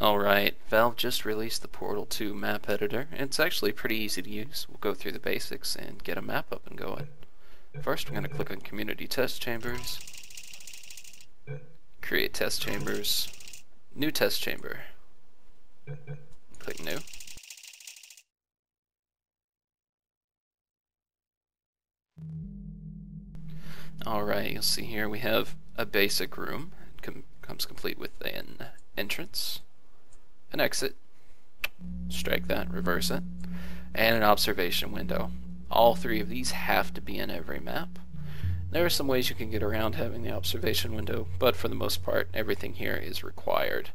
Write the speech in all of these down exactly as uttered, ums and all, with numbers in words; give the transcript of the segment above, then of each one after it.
Alright, Valve just released the Portal two Map Editor. It's actually pretty easy to use. We'll go through the basics and get a map up and going. First, we're going to click on Community Test Chambers, Create Test Chambers, New Test Chamber. Click New. Alright, you'll see here we have a basic room. It com comes complete with an entrance, an exit, strike that, reverse it, and an observation window. All three of these have to be in every map. There are some ways you can get around having the observation window, but for the most part, everything here is required.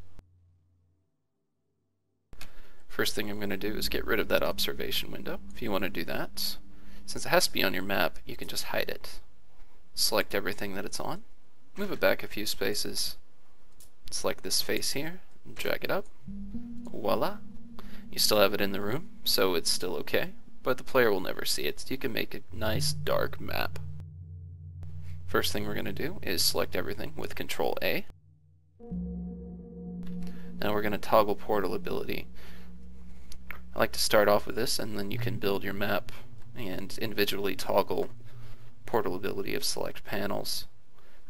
First thing I'm going to do is get rid of that observation window. If you want to do that, since it has to be on your map, you can just hide it. Select everything that it's on, move it back a few spaces, select this face here, and drag it up. Voila! You still have it in the room, so it's still okay, but the player will never see it. You can make a nice dark map. First thing we're going to do is select everything with control A. Now we're going to toggle portal ability. I like to start off with this, and then you can build your map and individually toggle portal ability of select panels.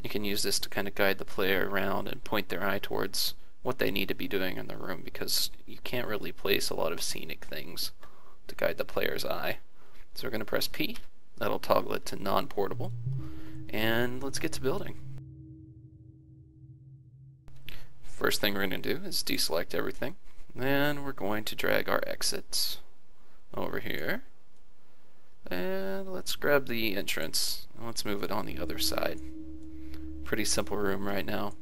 You can use this to kind of guide the player around and point their eye towards what they need to be doing in the room, because you can't really place a lot of scenic things to guide the player's eye. So we're going to press P. That'll toggle it to non-portable. And let's get to building. First thing we're going to do is deselect everything. Then we're going to drag our exits over here. And let's grab the entrance and let's move it on the other side. Pretty simple room right now.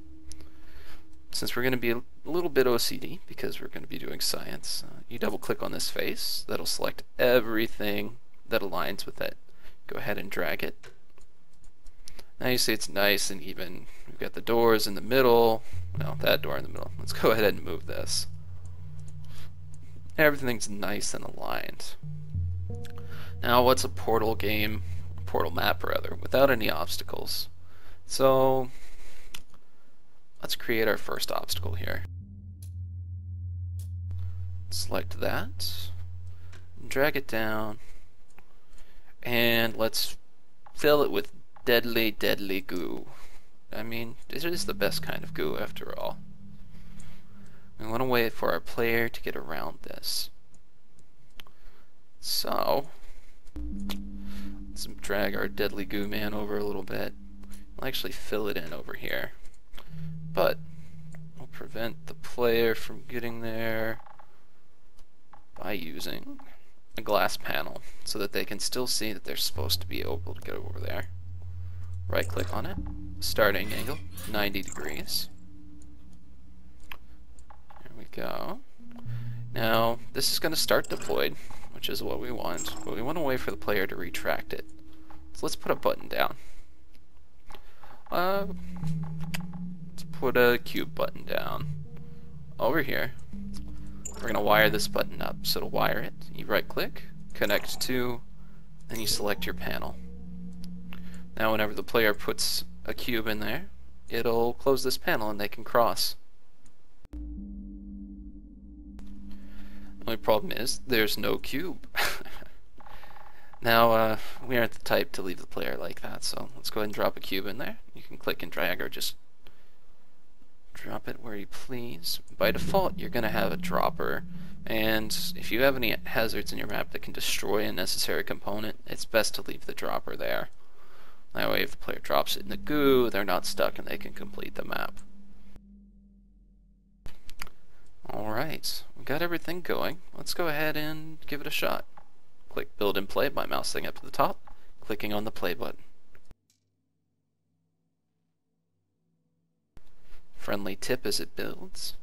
Since we're going to be a little bit O C D because we're going to be doing science, uh, you double click on this face. That'll select everything that aligns with it. Go ahead and drag it. Now you see it's nice and even. We've got the doors in the middle. Well, that door in the middle. Let's go ahead and move this. Everything's nice and aligned. Now, what's a portal game, portal map rather, without any obstacles? So, let's create our first obstacle here. Select that, drag it down, and let's fill it with deadly, deadly goo. I mean, this is the best kind of goo after all. We want to wait for our player to get around this. So, let's drag our deadly goo man over a little bit. We'll actually fill it in over here. But, we'll prevent the player from getting there by using a glass panel so that they can still see that they're supposed to be able to get over there. Right click on it, starting angle, ninety degrees. There we go. Now this is going to start deployed, which is what we want, but we want to wait for the player to retract it. So let's put a button down. Uh, let's put a cube button down over here. We're going to wire this button up. So to wire it, you right click, connect to, and you select your panel. Now whenever the player puts a cube in there, it'll close this panel and they can cross. The only problem is, there's no cube. Now uh, we aren't the type to leave the player like that, so let's go ahead and drop a cube in there. You can click and drag or just drop it where you please. By default, you're going to have a dropper, and if you have any hazards in your map that can destroy a necessary component, it's best to leave the dropper there. That way if the player drops it in the goo, they're not stuck and they can complete the map. Alright, we got everything going. Let's go ahead and give it a shot. Click build and play by mousing up to the top, clicking on the play button. Friendly tip as it builds.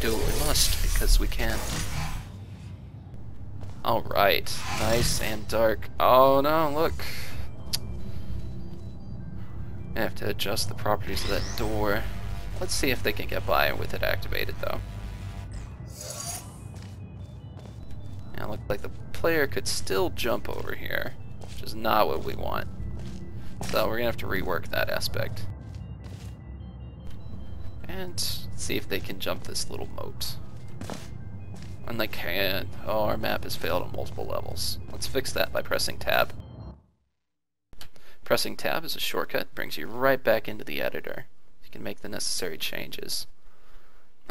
Do what we must, because we can. Alright, nice and dark. Oh no, look! I have to adjust the properties of that door. Let's see if they can get by with it activated though. Now it looks like the player could still jump over here, which is not what we want. So we're gonna have to rework that aspect. And see if they can jump this little moat. And they can. Oh, our map has failed on multiple levels. Let's fix that by pressing tab. Pressing tab is a shortcut, brings you right back into the editor. You can make the necessary changes.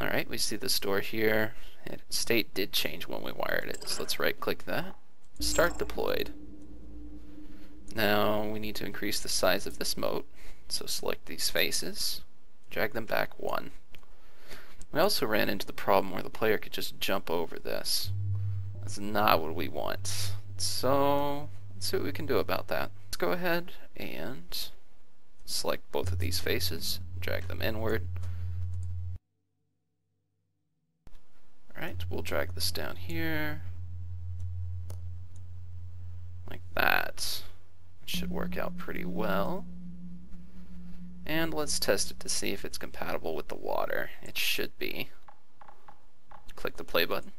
Alright, we see this door here. And state did change when we wired it, so let's right click that. Start deployed. Now we need to increase the size of this moat, so select these faces. Drag them back one. We also ran into the problem where the player could just jump over this. That's not what we want. So let's see what we can do about that. Let's go ahead and select both of these faces, drag them inward. Alright, we'll drag this down here. Like that. It should work out pretty well. And let's test it to see if it's compatible with the water. It should be. Click the play button.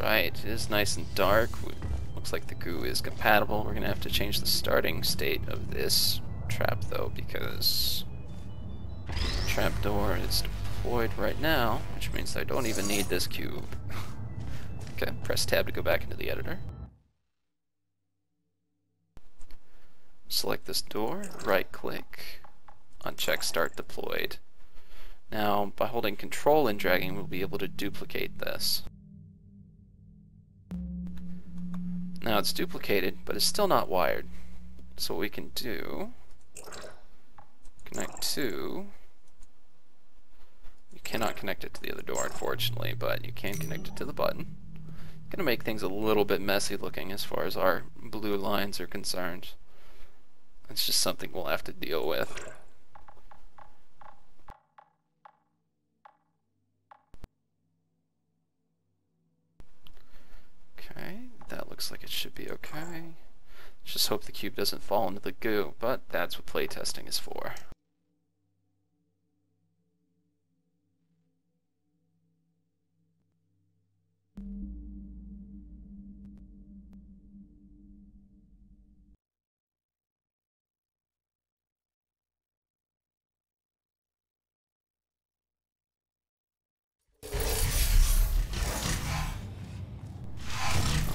Right, it is nice and dark. Looks like the goo is compatible. We're gonna have to change the starting state of this trap though, because the trapdoor is deployed right now, which means I don't even need this cube. Okay, press tab to go back into the editor. Select this door, right click, uncheck start deployed. Now by holding control and dragging we'll be able to duplicate this. Now it's duplicated, but it's still not wired. So what we can do, connect to, you cannot connect it to the other door unfortunately, but you can connect it to the button. It's gonna make things a little bit messy looking as far as our blue lines are concerned. That's just something we'll have to deal with. Looks like it should be okay. Just hope the cube doesn't fall into the goo, but that's what playtesting is for.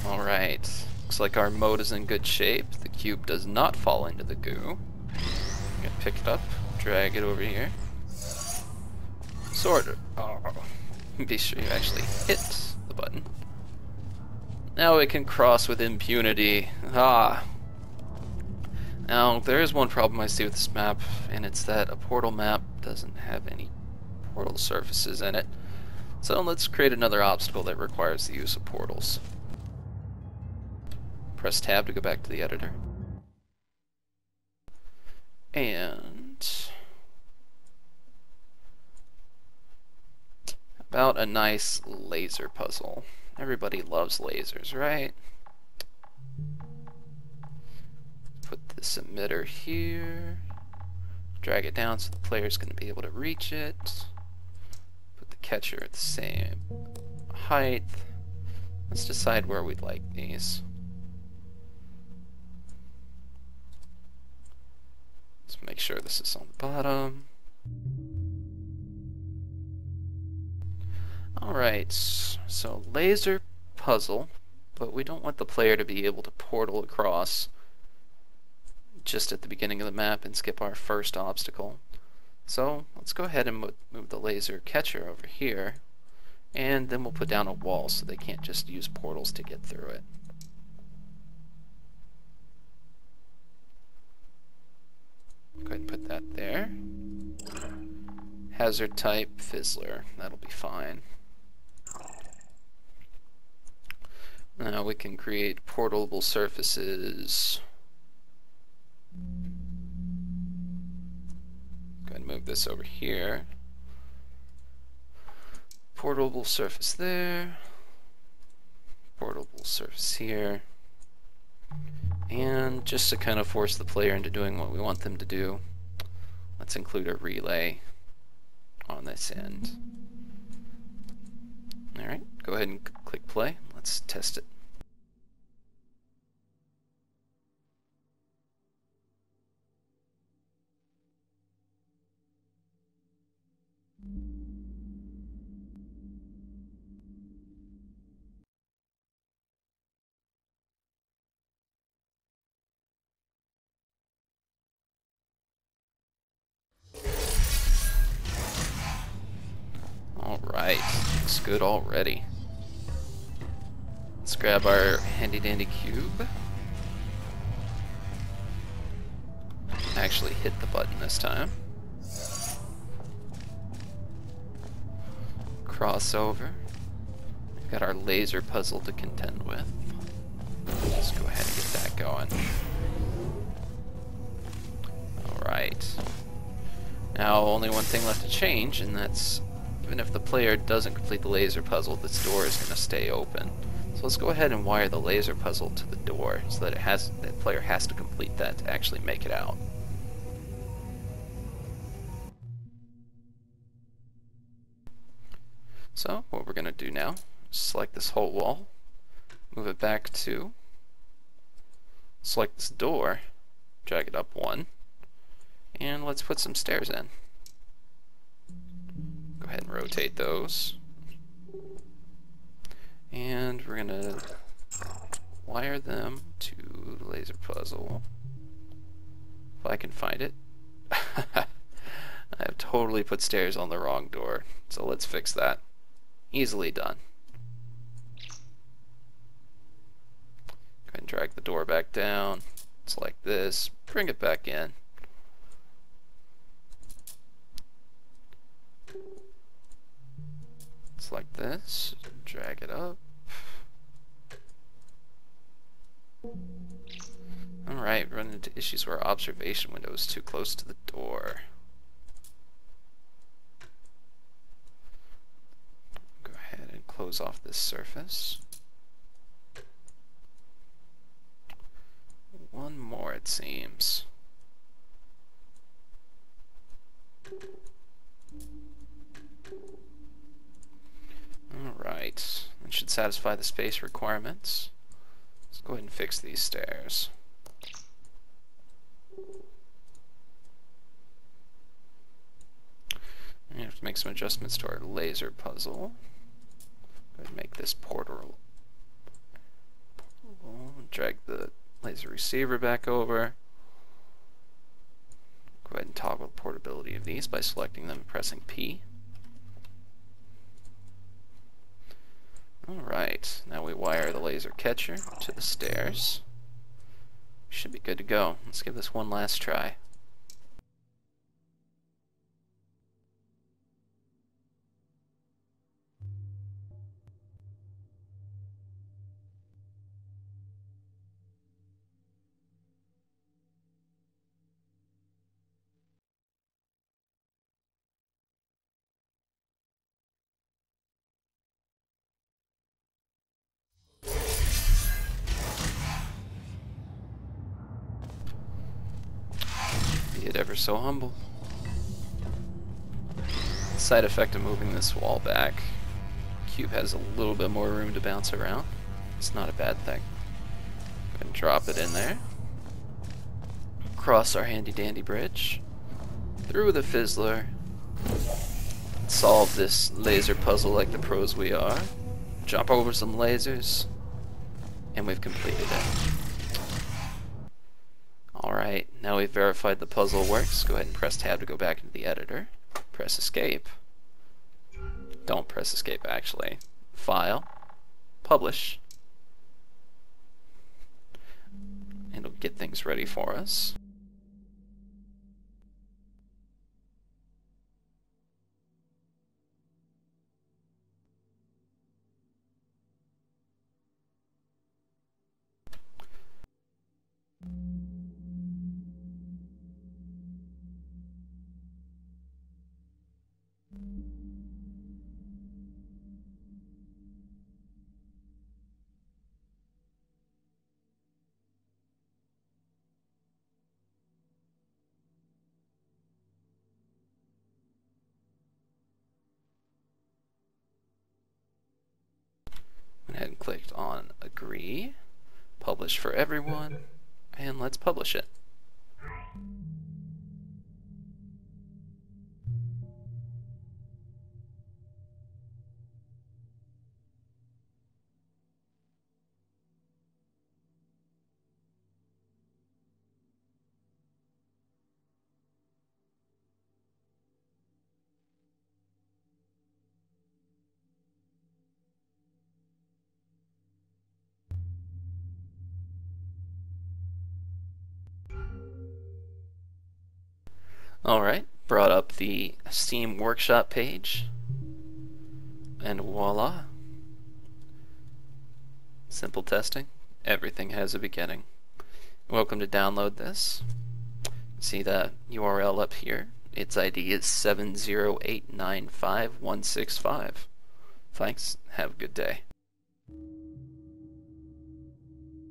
Alright, looks like our moat is in good shape. The cube does not fall into the goo. I'm gonna pick it up, drag it over here. Sort of. Oh. Be sure you actually hit the button. Now it can cross with impunity. Ah. Now, there is one problem I see with this map, and it's that a portal map doesn't have any portal surfaces in it. So let's create another obstacle that requires the use of portals. Press tab to go back to the editor. And about a nice laser puzzle. Everybody loves lasers, right? Put this emitter here. Drag it down so the player's going to be able to reach it. Put the catcher at the same height. Let's decide where we'd like these. Let's make sure this is on the bottom. Alright, so laser puzzle, but we don't want the player to be able to portal across just at the beginning of the map and skip our first obstacle. So let's go ahead and move the laser catcher over here, and then we'll put down a wall so they can't just use portals to get through it. Go ahead and put that there. Hazard type, fizzler. That'll be fine. Now we can create portable surfaces. this over here. Portable surface there. Portable surface here. And just to kind of force the player into doing what we want them to do, let's include a relay on this end. Alright, go ahead and click play. Let's test it. Alright, looks good already. Let's grab our handy dandy cube. Actually hit the button this time. Crossover. We've got our laser puzzle to contend with. Let's go ahead and get that going. Alright. Now only one thing left to change, and that's even if the player doesn't complete the laser puzzle, this door is going to stay open. So let's go ahead and wire the laser puzzle to the door so that it has, the player has to complete that to actually make it out. So what we're going to do now is select this whole wall, move it back to, select this door, drag it up one, and let's put some stairs in. Go ahead and rotate those, and we're gonna wire them to the laser puzzle if I can find it. I've totally put stairs on the wrong door, so let's fix that. Easily done. Go ahead and drag the door back down, select this, bring it back in. Like this, drag it up. Alright, run into issues where observation window is too close to the door. Go ahead and close off this surface. One more, it seems. Alright, that should satisfy the space requirements. Let's go ahead and fix these stairs. We have to make some adjustments to our laser puzzle. Go ahead and make this portal. Drag the laser receiver back over. Go ahead and toggle the portability of these by selecting them and pressing P. Alright, now we wire the laser catcher to the stairs. Should be good to go. Let's give this one last try. Ever so humble. Side effect of moving this wall back, cube has a little bit more room to bounce around. It's not a bad thing. Go ahead and drop it in there. Cross our handy dandy bridge. Through the fizzler. Solve this laser puzzle like the pros we are. Jump over some lasers. And we've completed it. Alright, now we've verified the puzzle works. Go ahead and press tab to go back into the editor. Press escape. Don't press escape, actually. File. Publish. And it'll get things ready for us. clicked on agree, publish for everyone, and let's publish it. Alright, brought up the Steam Workshop page, and voila. Simple testing. Everything has a beginning. Welcome to download this. See the U R L up here. Its I D is seven zero eight nine five one six five. Thanks, have a good day.